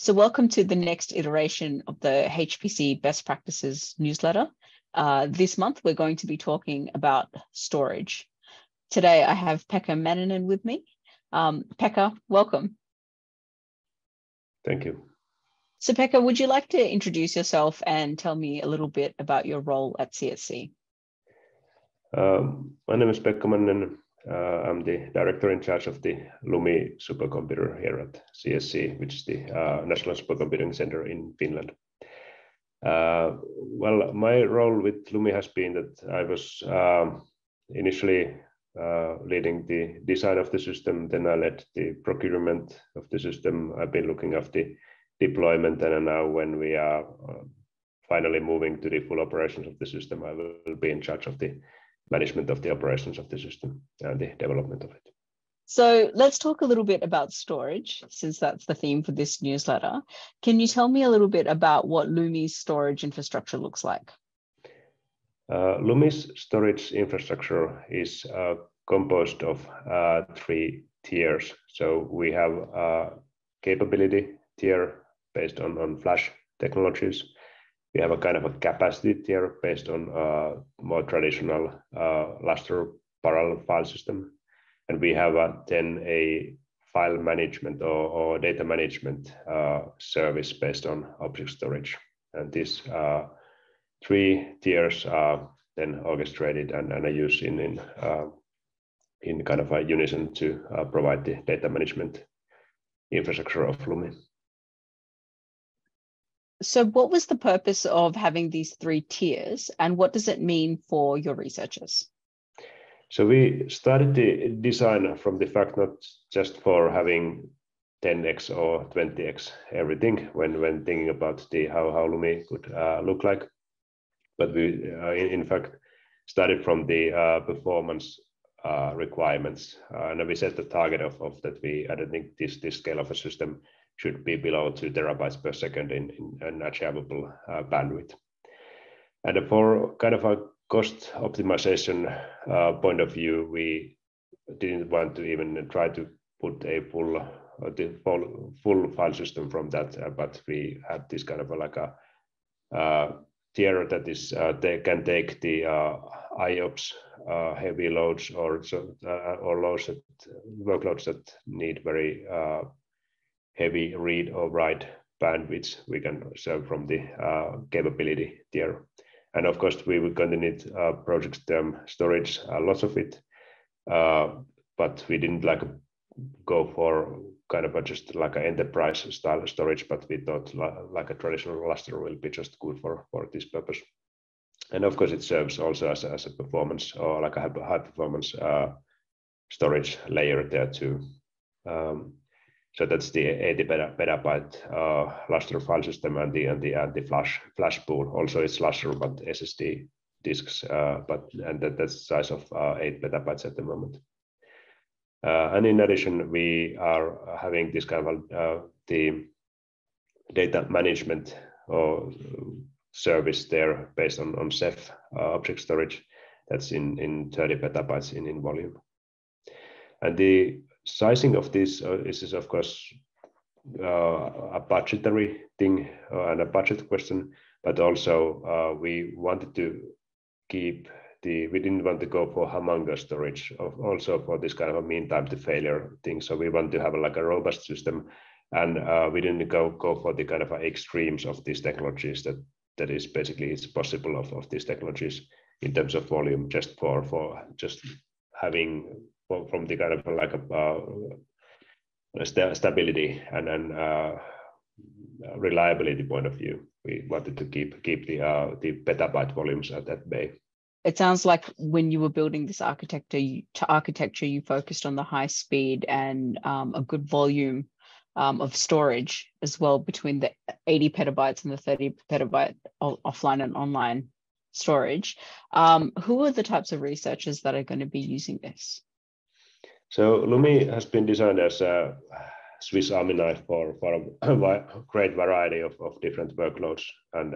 So welcome to the next iteration of the HPC Best Practices newsletter. This month, we're going to be talking about storage. Today, I have Pekka Manninen with me. Pekka, welcome. Thank you. So Pekka, would you like to introduce yourself and tell me a little bit about your role at CSC? My name is Pekka Manninen. I'm the director in charge of the Lumi supercomputer here at CSC, which is the National Supercomputing Centre in Finland. Well, my role with Lumi has been that I was initially leading the design of the system, then I led the procurement of the system. I've been looking after the deployment, and now when we are finally moving to the full operations of the system, I will be in charge of the management of the operations of the system and the development of it. So let's talk a little bit about storage, since that's the theme for this newsletter. Can you tell me a little bit about what Lumi's storage infrastructure looks like? Lumi's storage infrastructure is composed of three tiers. So we have a capability tier based on flash technologies. We have a kind of a capacity tier based on more traditional Lustre parallel file system. And we have then a file management or data management service based on object storage. And these three tiers are then orchestrated and are used in kind of a unison to provide the data management infrastructure of Lumi. So what was the purpose of having these three tiers, and what does it mean for your researchers? So we started the design from the fact not just for having 10x or 20x everything when thinking about the how Lumi could look like, but we in fact started from the performance requirements, and we set the target of that we, I don't think this scale of a system should be below 2 terabytes per second in an achievable bandwidth. And for kind of a cost optimization point of view, we didn't want to even try to put a full file system from that, but we had this kind of like a tier that is they can take the IOPS heavy loads or workloads that need very heavy read or write bandwidths. We can serve from the capability tier. And of course, we will continue project term storage, lots of it, but we didn't like go for kind of just like an enterprise style storage, but we thought like a traditional Lustre will be just good for this purpose. And of course, it serves also as a performance or like a high performance storage layer there too. So that's the 80 petabyte Lustre file system and the flash pool. Also, it's Lustre, but SSD disks. That's the size of 8 petabytes at the moment. And in addition, we are having this kind of the data management or service there based on Ceph object storage. That's in 30 petabytes in volume. And the sizing of this is of course a budgetary thing and a budget question, but also we wanted to keep we didn't want to go for humongous storage, also for this kind of a mean time to failure thing. So we want to have like a robust system, and we didn't go for the kind of extremes of these technologies that is basically it's possible of these technologies in terms of volume, just for just having from the kind of like a stability and reliability point of view. We wanted to keep the petabyte volumes at that bay. It sounds like when you were building this architecture, you focused on the high speed and a good volume of storage as well, between the 80 petabytes and the 30 petabyte offline and online storage. Who are the types of researchers that are going to be using this? So Lumi has been designed as a Swiss Army knife for a great variety of different workloads and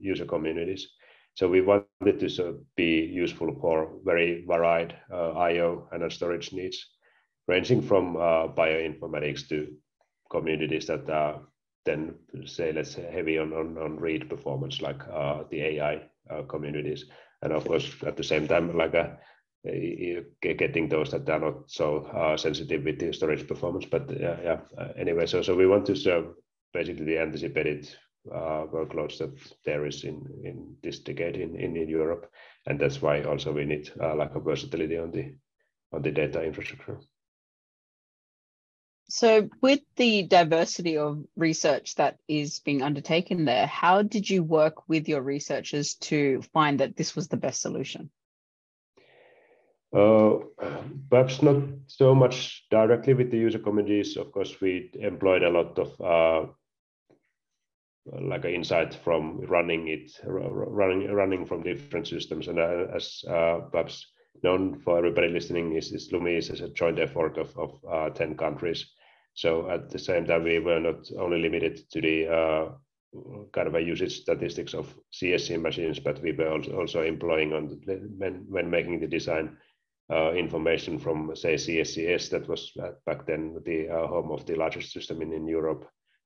user communities. So we wanted to sort of be useful for very varied I/O and storage needs, ranging from bioinformatics to communities that are then say let's say heavy on read performance, like the AI communities, and of course at the same time like getting those that are not so sensitive with the storage performance. But anyway, so we want to serve basically the anticipated workloads that there is in this decade in Europe, and that's why also we need like a versatility on the data infrastructure. So with the diversity of research that is being undertaken there, how did you work with your researchers to find that this was the best solution? Perhaps not so much directly with the user communities. Of course, we employed a lot of like insight from running from different systems, and as perhaps known for everybody listening, is Lumi is a joint effort of 10 countries. So at the same time, we were not only limited to the kind of a usage statistics of CSC machines, but we were also employing on when making the design information from, say, CSCS, that was back then the home of the largest system in Europe,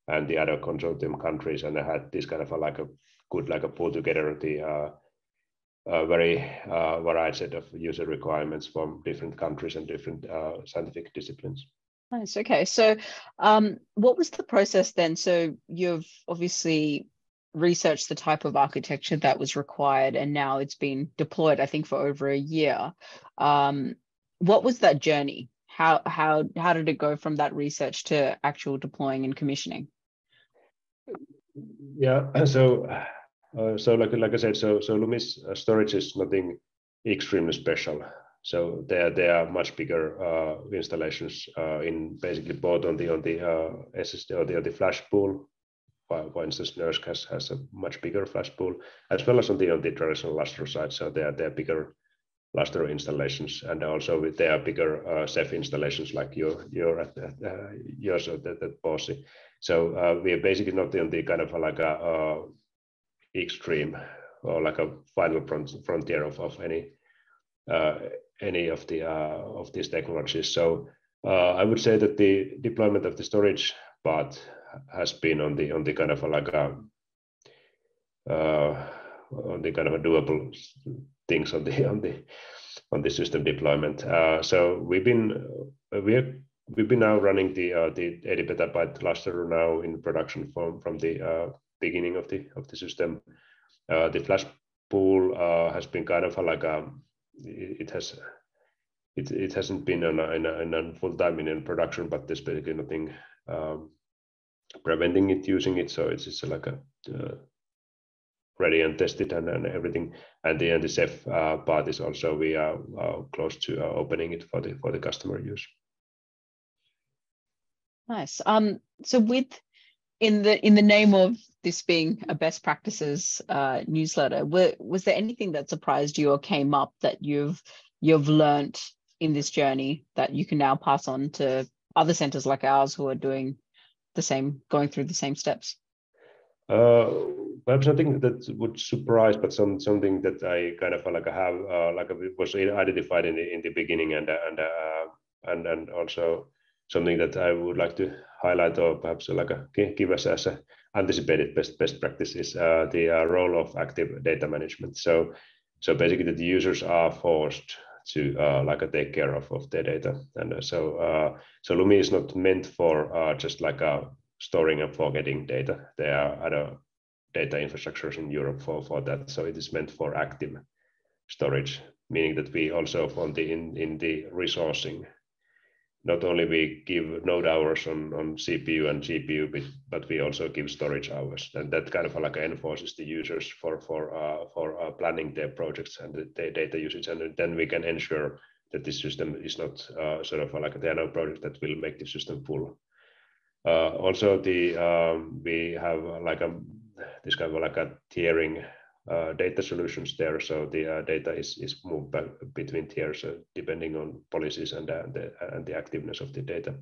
and the other consortium countries, and I had this kind of a good pull together the very varied set of user requirements from different countries and different scientific disciplines. Nice. Okay. So what was the process then? So you've obviously researched the type of architecture that was required, and now it's been deployed, I think, for over a year. What was that journey? How did it go from that research to actual deploying and commissioning? Yeah. So like I said, so Lumi's storage is nothing extremely special. So there are much bigger installations in basically both on the SSD or the flash pool. For instance, NERSC has a much bigger flash pool, as well as on the traditional Lustre side. So there are bigger Lustre installations, and also there are bigger Ceph installations like yours at Pawsey. So we are basically not on the kind of like a extreme or like a final frontier of any of these technologies. So I would say that the deployment of the storage part has been on the kind of like a on the kind of a doable things on the system deployment. So we've been now running the 80 petabyte cluster now in production from the beginning of the system. The flash pool has been kind of like a, it hasn't been in a full time in production, but there's basically nothing preventing it using it. So it's just like a ready and tested and everything. And the NSF part is also, we are close to opening it for the customer use. Nice. So in the name of this being a best practices newsletter, was there anything that surprised you or came up that you've learned in this journey that you can now pass on to other centers like ours who are doing the same, going through the same steps? Perhaps nothing that would surprise, but something that I kind of like have was identified in the beginning, and also something that I would like to highlight, or perhaps like give us as a anticipated best practice, is the role of active data management. So basically, that the users are forced to take care of their data, and so Lumi is not meant for just like a storing and forgetting data. There are other data infrastructures in Europe for that. So it is meant for active storage, meaning that we also in the resourcing, not only we give node hours on CPU and GPU, but we also give storage hours, and that kind of like enforces the users for planning their projects and their data usage, and then we can ensure that this system is not there are no projects that will make the system full. Also, we have this kind of like a tiering data solutions there. So the data is moved back between tiers depending on policies and the activeness of the data.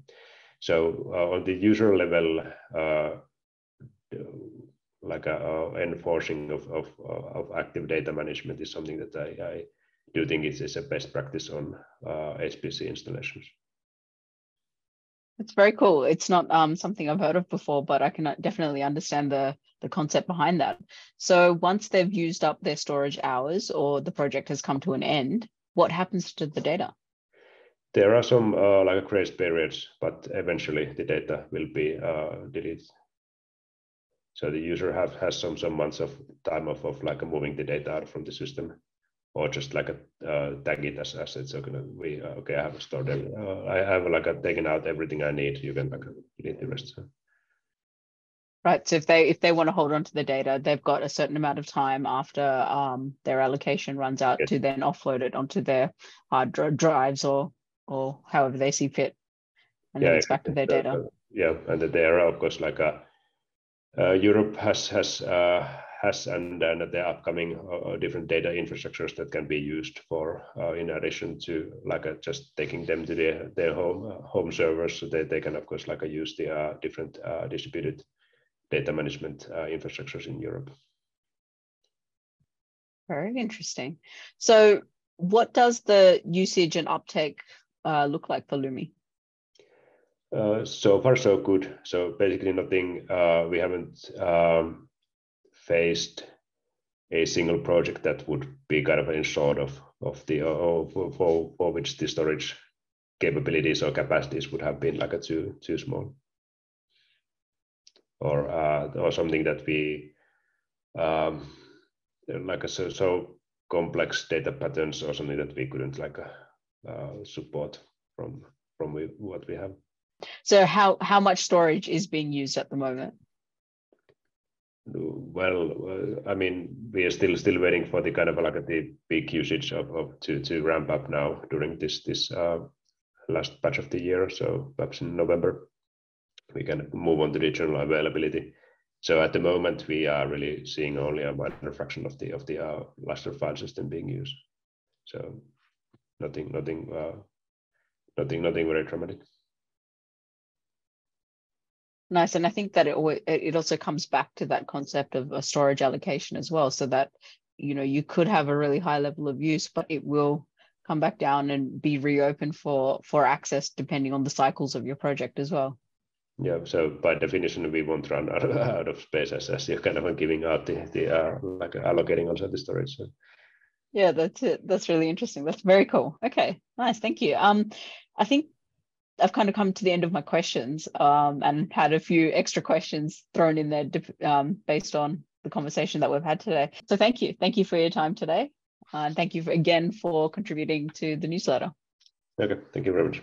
So on the user level, enforcing of active data management is something that I do think is a best practice on HPC installations. It's very cool. It's not something I've heard of before, but I can definitely understand the concept behind that. So once they've used up their storage hours or the project has come to an end, what happens to the data? There are some like grace periods, but eventually the data will be deleted. So the user has some months of time of like moving the data out from the system, or just like a tag it as assets. So we okay, I have stored every, I have like taken out everything I need. You can like delete the rest. So. Right. So if they want to hold on to the data, they've got a certain amount of time after their allocation runs out to then offload it onto their hard drives or however they see fit, and then it's back to their data. Yeah, and there are of course like a Europe has and there are upcoming different data infrastructures that can be used for in addition to like just taking them to their home servers, so that they can of course like use the different distributed data management infrastructures in Europe. Very interesting. So what does the usage and uptake look like for Lumi? So far, so good. So basically nothing, we haven't faced a single project that would be kind of in short of the, for which the storage capabilities or capacities would have been like a too small. Or something that we, like a so complex data patterns or something that we couldn't like support from what we have. So how much storage is being used at the moment? Well, I mean, we are still waiting for the kind of like the big usage of to ramp up now during this last batch of the year. So perhaps in November we can move on to the general availability. So at the moment we are really seeing only a minor fraction of the Lustre file system being used. So nothing very dramatic. Nice. And I think that it also comes back to that concept of a storage allocation as well, so that, you know, you could have a really high level of use, but it will come back down and be reopened for access depending on the cycles of your project as well. Yeah, so by definition, we won't run out of space as you're kind of giving out the like allocating also the storage. So. Yeah, that's it. That's really interesting. That's very cool. Okay, nice. Thank you. I think I've kind of come to the end of my questions and had a few extra questions thrown in there based on the conversation that we've had today. So thank you. Thank you for your time today. And thank you again for contributing to the newsletter. Okay, thank you very much.